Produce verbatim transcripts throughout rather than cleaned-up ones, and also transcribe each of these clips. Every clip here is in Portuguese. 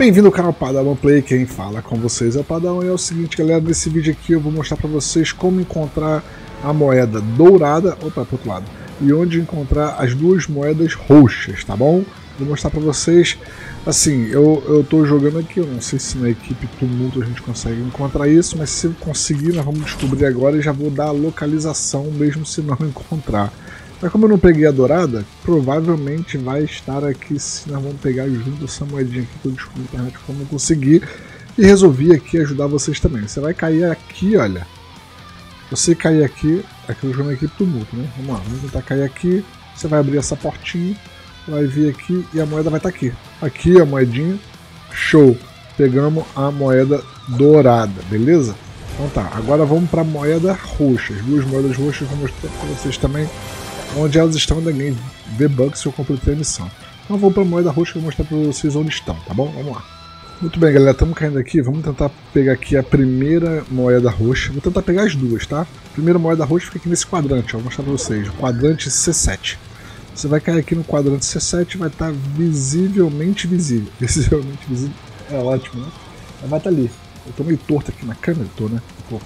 Bem-vindo ao canal Padawan Play, quem fala com vocês é o Padawan. E é o seguinte, galera, nesse vídeo aqui eu vou mostrar para vocês como encontrar a moeda dourada, opa, pro outro lado, e onde encontrar as duas moedas roxas, tá bom? Vou mostrar para vocês, assim, eu, eu tô jogando aqui, eu não sei se na equipe Tumulto a gente consegue encontrar isso, mas se conseguir, nós vamos descobrir agora e já vou dar a localização mesmo se não encontrar. Mas como eu não peguei a dourada, provavelmente vai estar aqui se nós vamos pegar junto essa moedinha aqui que eu descobri na internet como eu consegui. E resolvi aqui ajudar vocês também. Você vai cair aqui, olha. Você cair aqui, aqui eu jogo na equipe Tumulto, né? Vamos lá, vamos tentar cair aqui. Você vai abrir essa portinha, vai vir aqui e a moeda vai estar aqui. Aqui a moedinha, show! Pegamos a moeda dourada, beleza? Então tá, agora vamos para a moeda roxa. As duas moedas roxas eu vou mostrar para vocês também. Onde elas estão ainda ganhei V-Bucks se eu completei a missão. Então eu vou para a moeda roxa e vou mostrar para vocês onde estão, tá bom? Vamos lá. Muito bem, galera, estamos caindo aqui. Vamos tentar pegar aqui a primeira moeda roxa. Vou tentar pegar as duas, tá? A primeira moeda roxa fica aqui nesse quadrante, ó. Vou mostrar para vocês. O quadrante C sete. Você vai cair aqui no quadrante C sete, vai estar visivelmente visível. Visivelmente visível é ótimo, né? Vai estar ali. Eu tô meio torto aqui na câmera, eu tô, né? Pô.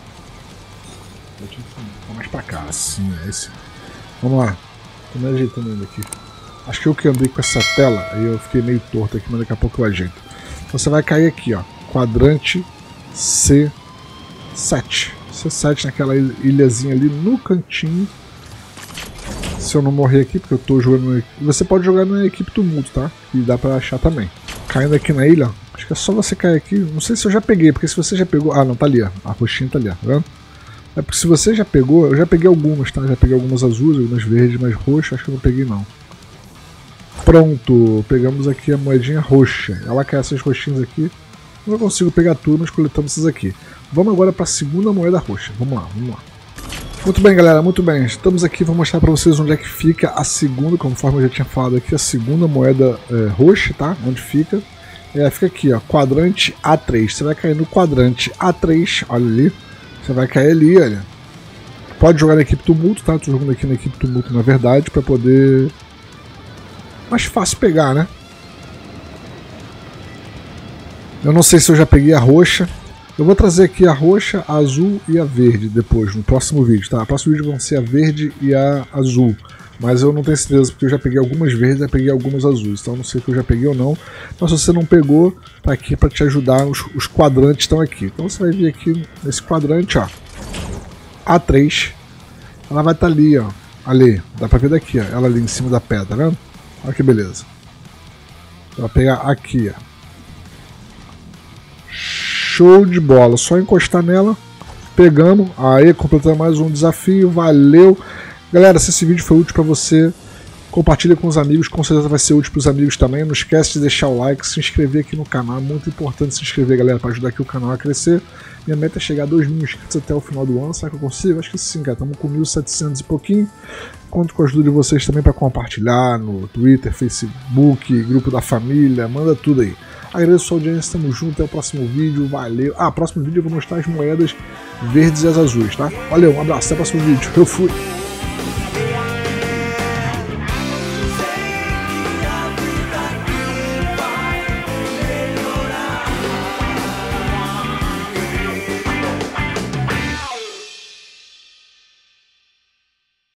Eu tinha que ir mais para cá, assim, é esse. Vamos lá, tô me ajeitando ainda aqui. Acho que eu que andei com essa tela, aí eu fiquei meio torto aqui, mas daqui a pouco eu ajeito. Então você vai cair aqui, ó, quadrante C sete. C sete naquela ilhazinha ali no cantinho. Se eu não morrer aqui, porque eu tô jogando... Você pode jogar na equipe Tumulto, tá? E dá pra achar também. Caindo aqui na ilha, ó, acho que é só você cair aqui. Não sei se eu já peguei, porque se você já pegou... Ah, não, tá ali, ó. A roxinha tá ali, ó, tá vendo? É porque se você já pegou, eu já peguei algumas, tá? Já peguei algumas azuis, algumas verdes, mas roxas, acho que eu não peguei não. Pronto, pegamos aqui a moedinha roxa. Ela cai essas roxinhas aqui. Não consigo pegar tudo, mas coletamos essas aqui. Vamos agora para a segunda moeda roxa. Vamos lá, vamos lá. Muito bem, galera, muito bem. Estamos aqui, vou mostrar para vocês onde é que fica a segunda, conforme eu já tinha falado aqui, a segunda moeda é, roxa, tá? Onde fica. É, fica aqui, ó, quadrante A três. Você vai cair no quadrante A três, olha ali. Você vai cair ali, olha. Pode jogar na equipe Tumulto, tá? Tô jogando aqui na equipe Tumulto, na verdade, pra poder... mais fácil pegar, né? Eu não sei se eu já peguei a roxa. Eu vou trazer aqui a roxa, a azul e a verde depois, no próximo vídeo, tá? No próximo vídeo vão ser a verde e a azul. Mas eu não tenho certeza, porque eu já peguei algumas verdes e já peguei algumas azuis. Então eu não sei se eu já peguei ou não. Mas se você não pegou, tá aqui para te ajudar. Os, os quadrantes estão aqui. Então você vai vir aqui nesse quadrante, ó. A três. Ela vai estar tá ali, ó. Ali. Dá pra ver daqui, ó. Ela ali em cima da pedra, tá vendo? Olha que beleza. Vai pegar aqui, ó. Show de bola. Só encostar nela. Pegamos. Aí, completamos mais um desafio. Valeu! Galera, se esse vídeo foi útil para você, compartilha com os amigos, com certeza vai ser útil para os amigos também. Não esquece de deixar o like, se inscrever aqui no canal, é muito importante se inscrever, galera, para ajudar aqui o canal a crescer. Minha meta é chegar a dois mil inscritos até o final do ano, será que eu consigo? Acho que sim, cara, estamos com mil e setecentos e pouquinho. Conto com a ajuda de vocês também para compartilhar no Twitter, Facebook, grupo da família, manda tudo aí. Agradeço a audiência, tamo junto, até o próximo vídeo, valeu. Ah, próximo vídeo eu vou mostrar as moedas verdes e as azuis, tá? Valeu, um abraço, até o próximo vídeo, eu fui.